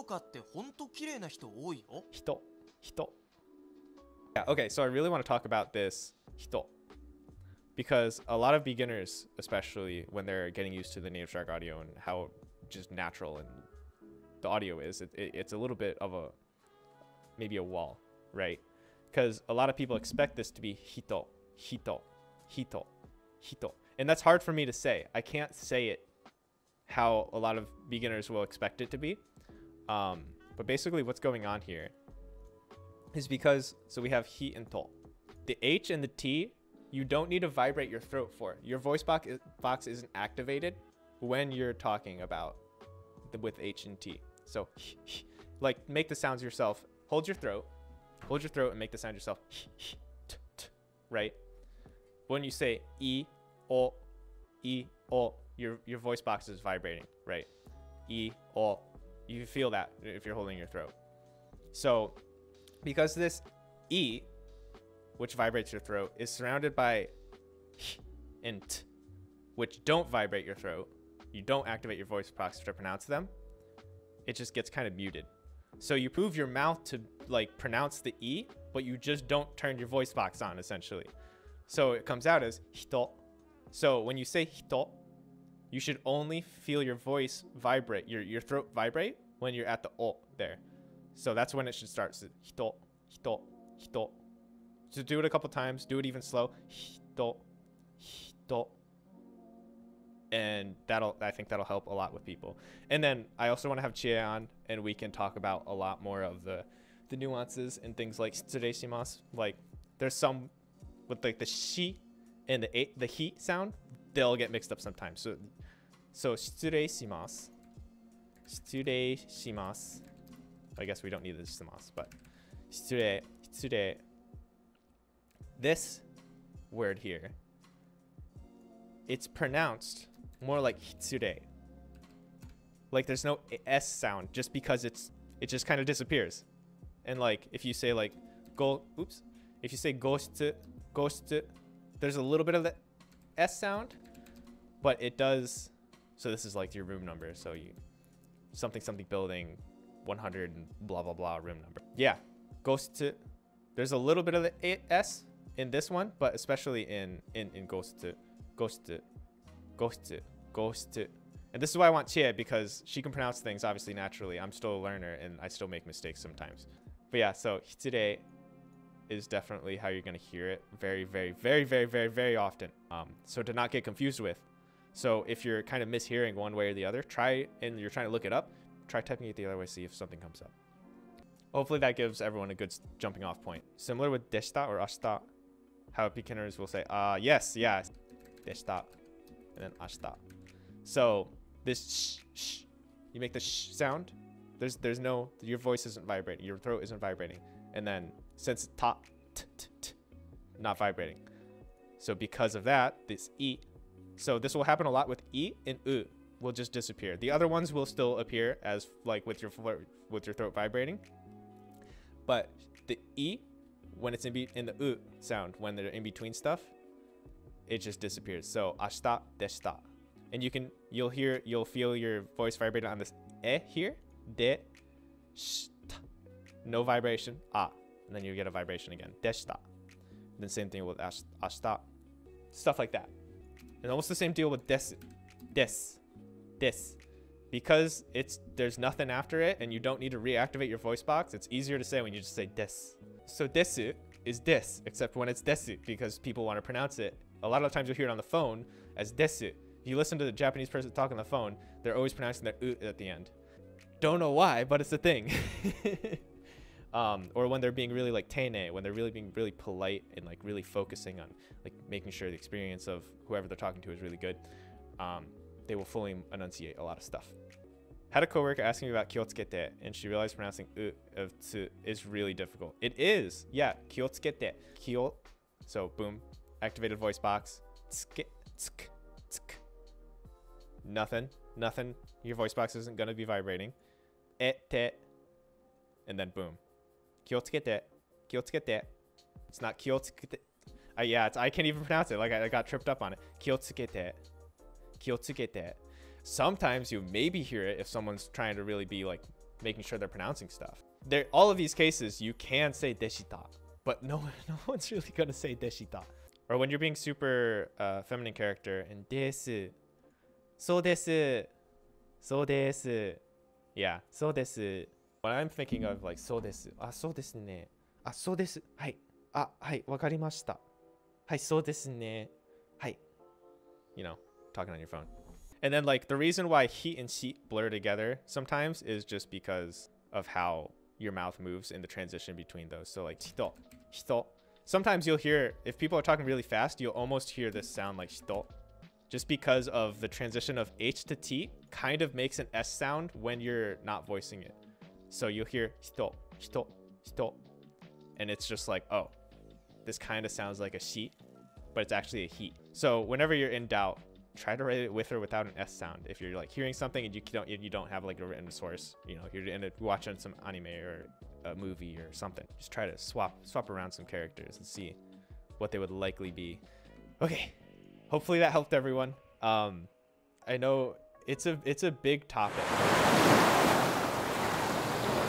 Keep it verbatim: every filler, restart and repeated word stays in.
岡って本当綺麗な人多いよ。人、人。Yeah, okay, so I really want to talk about this 人 because a lot of beginners, especially when they're getting used to the NativShark audio and how just natural and the audio is, it, it, it's a little bit of a maybe a wall, right? Because a lot of people expect this to be hito, hito, hito, hito, and that's hard for me to say. I can't say it how a lot of beginners will expect it to be. Um, but basically, what's going on here is because so we have hi and to. The H and the T, you don't need to vibrate your throat for. Your voice box box isn't activated when you're talking about the, with H and T. So, like, make the sounds yourself. Hold your throat. Hold your throat and make the sound yourself, right? When you say e, o, e, o, your your voice box is vibrating, right? E, o, you feel that if you're holding your throat. So, because this e, which vibrates your throat, is surrounded by and t, which don't vibrate your throat, you don't activate your voice box to pronounce them. It just gets kind of muted. So you move your mouth to like pronounce the E, but you just don't turn your voice box on essentially. So it comes out as hito. So when you say hito, you should only feel your voice vibrate, your, your throat vibrate when you're at the O there. So that's when it should start. So hito, hito, hito. So do it a couple times, do it even slow. Hito, hito. And that'll, I think that'll help a lot with people. And then I also want to have Chie on and we can talk about a lot more of the, the nuances and things like tsureshimasu. Like there's some with like the shi and the a, the hi sound, they'll get mixed up sometimes. So, so tsureshimasu, tsureshimasu. I guess we don't need the shimasu, but tsure, tsure. This word here, it's pronounced more like hitsure. Like there's no S sound just because it's, it just kind of disappears. And like, if you say like, go, oops. If you say goshitsu, goshitsu, there's a little bit of the S sound, but it does. So this is like your room number. So you, something, something building one hundred and blah, blah, blah room number. Yeah, goshitsu. There's a little bit of the S in this one, but especially in, in, in goshitsu, goshitsu, goshitsu, goshitsu. And this is why I want Chie, because she can pronounce things obviously naturally. I'm still a learner and I still make mistakes sometimes. But yeah, so hitsure is definitely how you're going to hear it very, very, very, very, very, very often. Um, so to not get confused with. So if you're kind of mishearing one way or the other, try, and you're trying to look it up, try typing it the other way, see if something comes up. Hopefully that gives everyone a good jumping off point. Similar with deshita or ashita, how beginners will say, ah, uh, yes, yeah, deshita, and then ashita. So this sh, sh, you make the sh sound. There's there's no, your voice isn't vibrating, your throat isn't vibrating, and then since ta, t, t, t, not vibrating. So because of that, this e. So this will happen a lot with e and u will just disappear. The other ones will still appear as like with your with your throat vibrating, but the e when it's in be in the u sound when they're in between stuff, it just disappears. So ashita, deshita. And you can, you'll hear, you'll feel your voice vibrating on this e here, de, sh, ta, no vibration, ah, and then you get a vibration again, deshita. Then same thing with ashita, stuff like that. And almost the same deal with des, des, des, because it's, there's nothing after it and you don't need to reactivate your voice box. It's easier to say when you just say des. So desu is des, except when it's desu, because people want to pronounce it. A lot of times you'll hear it on the phone as desu. If you listen to the Japanese person talk on the phone, they're always pronouncing their u at the end. Don't know why, but it's a thing. um, or when they're being really like teine, when they're really being really polite and like really focusing on like making sure the experience of whoever they're talking to is really good, um, they will fully enunciate a lot of stuff. Had a coworker asking me about kyotsukete, and she realized pronouncing u of tsu is really difficult. It is, yeah, kyotsukete, kyo, so boom, activated voice box, tsuke, tsuke, tsuke. Nothing, nothing. Your voice box isn't going to be vibrating. E, te, and then boom. Kyotsukete, kyotsukete. It's not kyotsukete. Uh, yeah, it's, I can't even pronounce it. Like I, I got tripped up on it. Kyotsukete, kyotsukete. Sometimes you maybe hear it if someone's trying to really be like making sure they're pronouncing stuff. There, all of these cases, you can say deshita, but no, no one's really gonna say deshita. Or when you're being super uh, feminine character and desu, so desu, so desu, yeah, so desu. When I'm thinking of like so desu, ah so desu ne, ah so desu, hai, ah hai, wakarimashita, hai so desu ne, hai. You know, talking on your phone. And then like the reason why he and she blur together sometimes is just because of how your mouth moves in the transition between those. So like hito, hito. Sometimes you'll hear, if people are talking really fast, you'll almost hear this sound like shito. Just because of the transition of H to T kind of makes an S sound when you're not voicing it. So you'll hear hito, hito, hito. And it's just like, oh, this kind of sounds like a she, but it's actually a he. So whenever you're in doubt, try to write it with or without an S sound. If you're like hearing something and you don't, you don't have like a written source, you know, you're in a, watching some anime or a movie or something. Just try to swap swap around some characters and see what they would likely be. Okay, hopefully that helped everyone. Um, I know it's a it's a big topic.